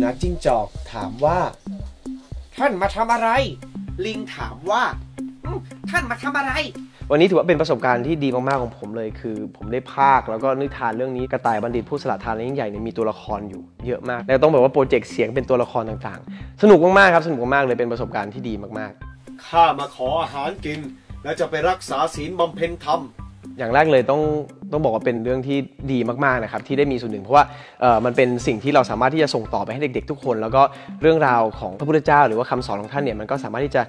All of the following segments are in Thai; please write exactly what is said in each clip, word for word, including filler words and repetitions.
สุนัขจิ้งจอกถามว่าท่านมาทำอะไรลิงถามว่าท่านมาทำอะไรวันนี้ถือว่าเป็นประสบการณ์ที่ดีมากๆของผมเลยคือผมได้ภาคแล้วก็นิทานเรื่องนี้กระต่ายบัณฑิตผู้สละทานและยิ่งใหญ่เนี่ยมีตัวละครอยู่เยอะมากแล้วต้องบอกว่าโปรเจกต์เสียงเป็นตัวละครต่างๆสนุกมากๆครับสนุกมากเลยเป็นประสบการณ์ที่ดีมากๆข้ามาขออาหารกินและจะไปรักษาศีลบำเพ็ญธรรมอย่างแรกเลยต้องต้องบอกว่าเป็นเรื่องที่ดีมากๆนะครับที่ได้มีส่วนหนึ่งเพราะว่ามันเป็นสิ่งที่เราสามารถที่จะส่งต่อไปให้เด็กๆทุกคนแล้วก็เรื่องราวของพระพุทธเจ้าหรือว่าคำสอนของท่านเนี่ยมันก็สามารถที่จะ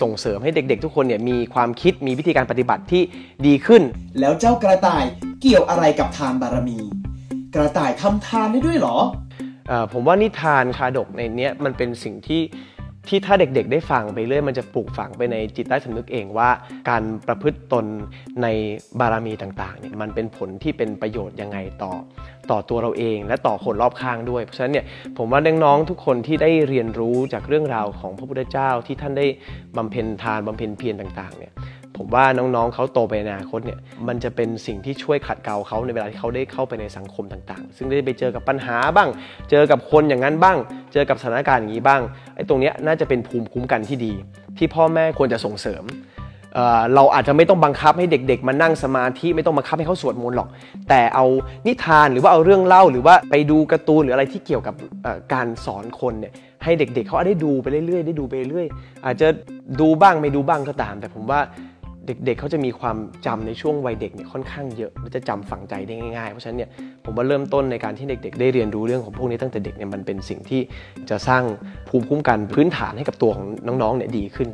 ส่งเสริมให้เด็กๆทุกคนเนี่ยมีความคิดมีวิธีการปฏิบัติที่ดีขึ้นแล้วเจ้ากระต่ายเกี่ยวอะไรกับทานบารมีกระต่ายทำทานได้ด้วยเหรอผมว่านิทานชาดกในนี้มันเป็นสิ่งที่ที่ถ้าเด็กๆได้ฟังไปเรื่อยมันจะปลูกฝังไปในจิตใต้สำนึกเองว่าการประพฤติตนในบารมีต่างๆเนี่ยมันเป็นผลที่เป็นประโยชน์ยังไงต่อต่อตัวเราเองและต่อคนรอบข้างด้วยเพราะฉะนั้นเนี่ยผมว่าน้องๆทุกคนที่ได้เรียนรู้จากเรื่องราวของพระพุทธเจ้าที่ท่านได้บำเพ็ญทานบำเพ็ญเพียรต่างๆเนี่ยผมว่าน้องๆเขาโตไปในอนาคตเนี่ยมันจะเป็นสิ่งที่ช่วยขัดเกลาเขาในเวลาที่เขาได้เข้าไปในสังคมต่างๆซึ่งได้ไปเจอกับปัญหาบ้างเจอกับคนอย่างนั้นบ้างเจอกับสถานการณ์อย่างนี้บ้างไอ้ตรงเนี้ยน่าจะเป็นภูมิคุ้มกันที่ดีที่พ่อแม่ควรจะส่งเสริมเราอาจจะไม่ต้องบังคับให้เด็กๆมานั่งสมาธิไม่ต้องบังคับให้เขาสวดมนต์หรอกแต่เอานิทานหรือว่าเอาเรื่องเล่าหรือว่าไปดูการ์ตูนหรืออะไรที่เกี่ยวกับการสอนคนเนี่ยให้เด็กๆเขาได้ดูไปเรื่อยๆได้ดูไปเรื่อยอาจจะดูบ้างไม่ดูบ้างก็ตามแต่ผมว่าเด็กๆเขาจะมีความจำในช่วงวัยเด็กเนี่ยค่อนข้างเยอะและจะจำฝังใจได้ง่ายๆเพราะฉะนั้นเนี่ยผมว่าเริ่มต้นในการที่เด็กๆได้เรียนรู้เรื่องของพวกนี้ตั้งแต่เด็กเนี่ยมันเป็นสิ่งที่จะสร้างภูมิคุ้มกันพื้นฐานให้กับตัวของน้องๆเนี่ยดีขึ้น